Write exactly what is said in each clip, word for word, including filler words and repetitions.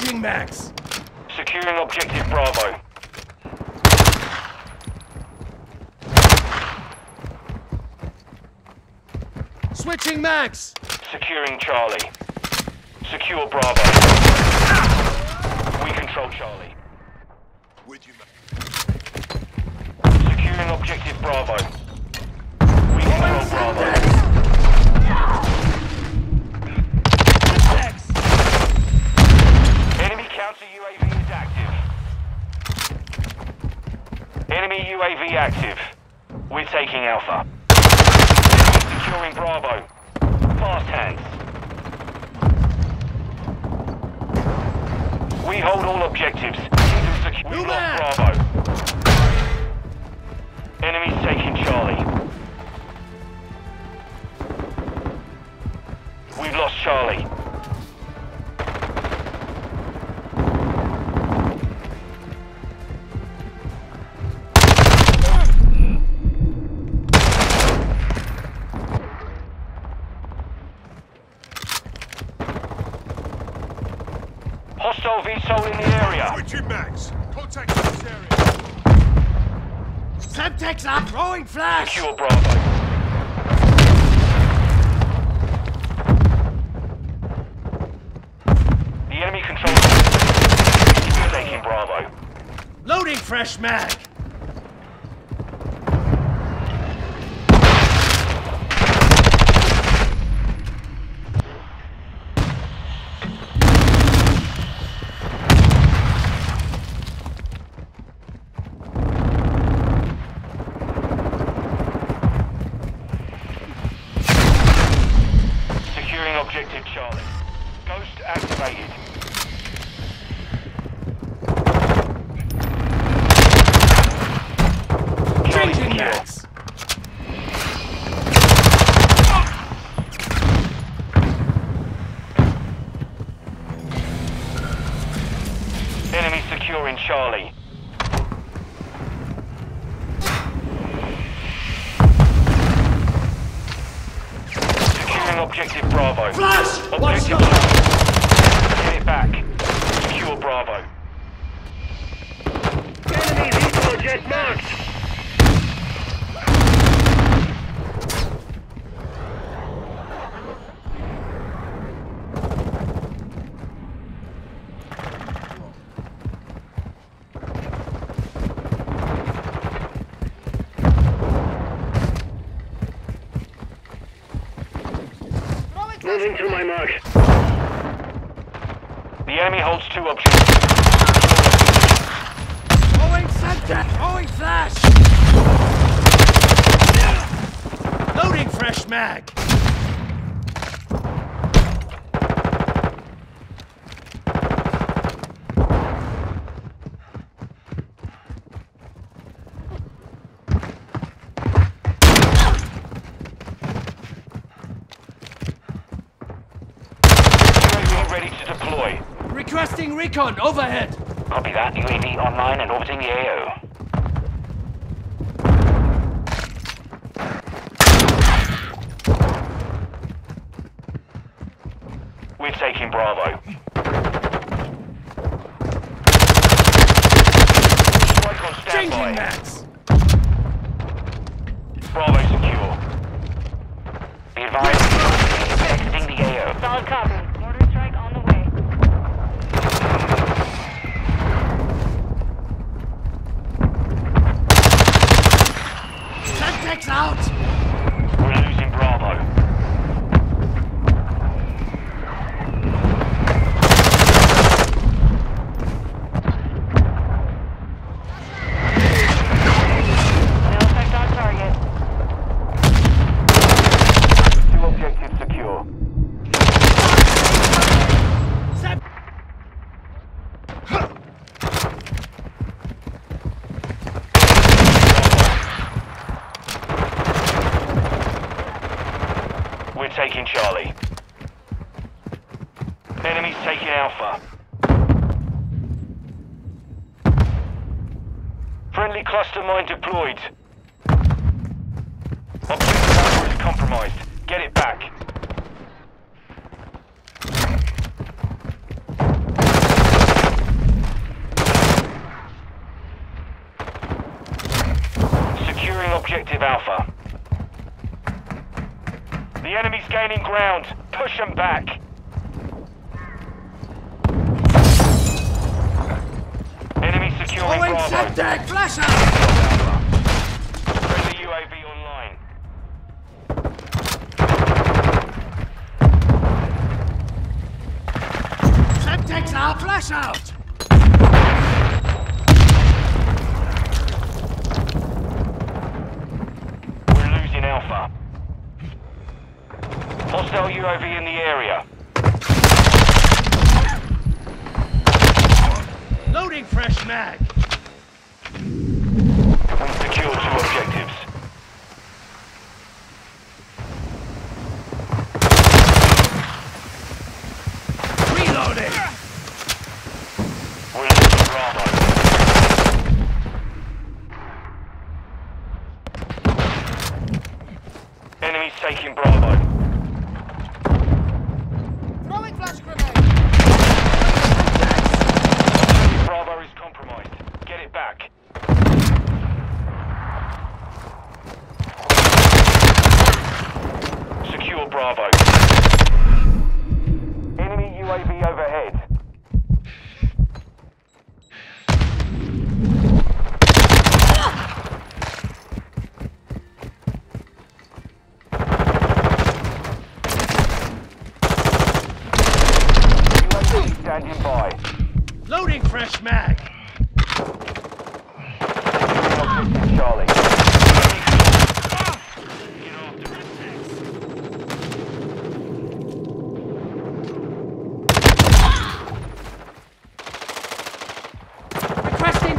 changing, Max! Securing objective Bravo. Switching Max! Securing Charlie. Secure Bravo. Ah! We control Charlie. With you, Max. Securing objective Bravo. We control Bravo. U A V is active. Enemy U A V active. We're taking Alpha. Securing Bravo. Fast hands. We hold all objectives. We lost Bravo. Enemy's taking Charlie. We've lost Charlie. Hostile V SOL in the area. Switching Max. Contact this area. Semtex are throwing flash. Secure Bravo. The enemy controls. We're taking Bravo. Loading fresh mag. Objective Charlie. Ghost activated. Changing Max. Enemy securing Charlie. Objective Bravo. Flash! Objective Bravo. Get it back. Secure Bravo. Enemy vehicle jet marked. Moving to my mark. The enemy holds two objectives. Going center! Going flash! Yeah. Loading fresh mag! Requesting recon, overhead! Copy that, U A V online and orbiting the A O. We're taking Bravo. Strike on standby. Changing Max! Bravo secure. Be advised, exiting the A O. Solid copy. Out. We're losing Bravo. No effect on target. Two objectives secure. Set. Huh. We're taking Charlie. Enemy's taking Alpha. Friendly cluster mine deployed. Objective Alpha is compromised. Get it back. objective Alpha. The enemy's gaining ground. Push them back. Enemy securing Bravo. Septic flash out! Bring the U A V online. Septic's our flash out! We're losing Alpha. Hostile U A V in the area. Loading fresh mag. We've secured two objectives. Reloading. We're losing Bravo. Enemies taking Bravo. Bravo. Enemy U A V overhead. U A V standing by. Loading fresh mag. Charlie.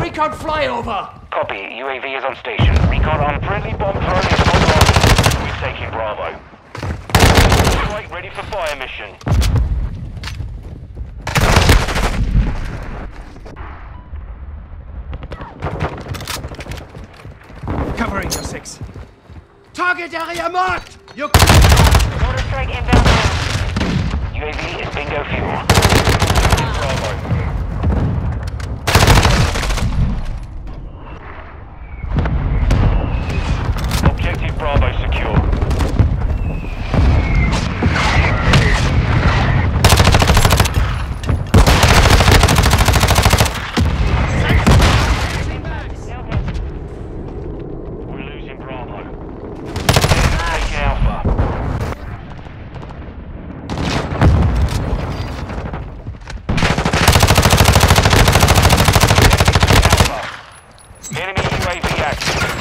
Recon flyover! Copy. U A V is on station. Recon on friendly bomb drone is online. We're taking Bravo. Strike ready for fire mission. Covering your six. Target area marked! Your Motor strike inbound. U A V is bingo fuel. Bravo. Bravo secure. We're losing Bravo. Take Alpha. Alpha. Enemy U A V active.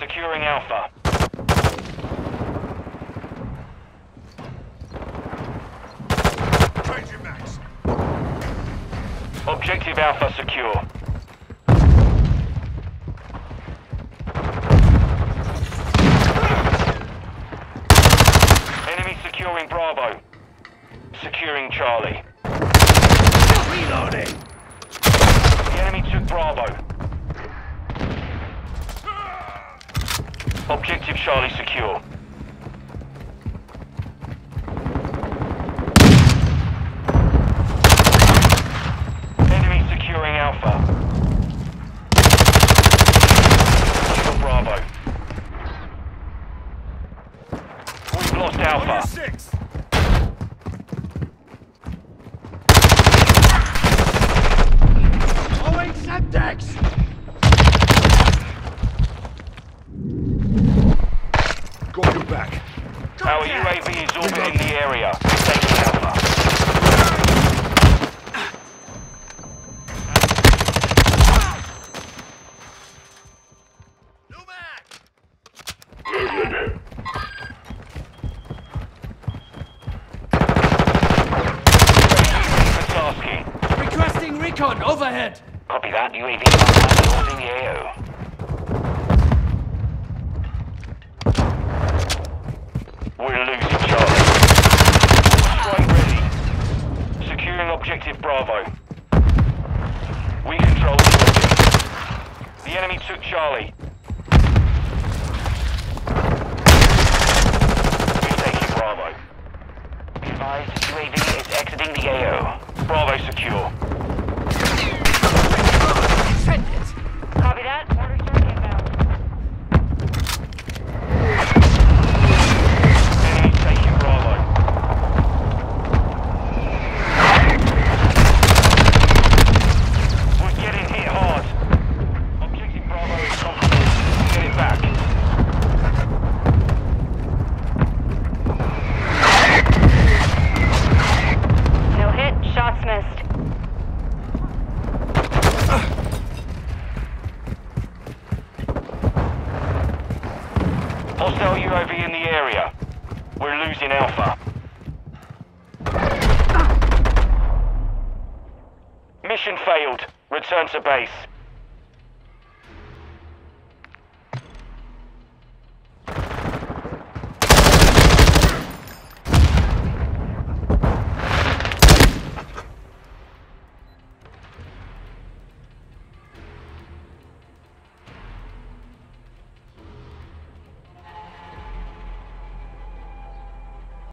Securing Alpha. Changing max. Objective Alpha secure. Enemy securing Bravo. Securing Charlie. Reloading. The enemy took Bravo. Objective Charlie secure. Enemy securing Alpha. Secure Bravo. We've lost Alpha. Six. Owing Septex! Back. Our U A V is orbiting the area. Taking Alpha. No back. Requesting recon overhead. Copy that. U A V is holding the A O. We're losing Charlie. Strike ready. Securing objective Bravo. We control the objective. The enemy took Charlie. We're taking Bravo. Be advised, U A V is exiting the A O. Bravo secure. We're losing Alpha. Mission failed. Return to base.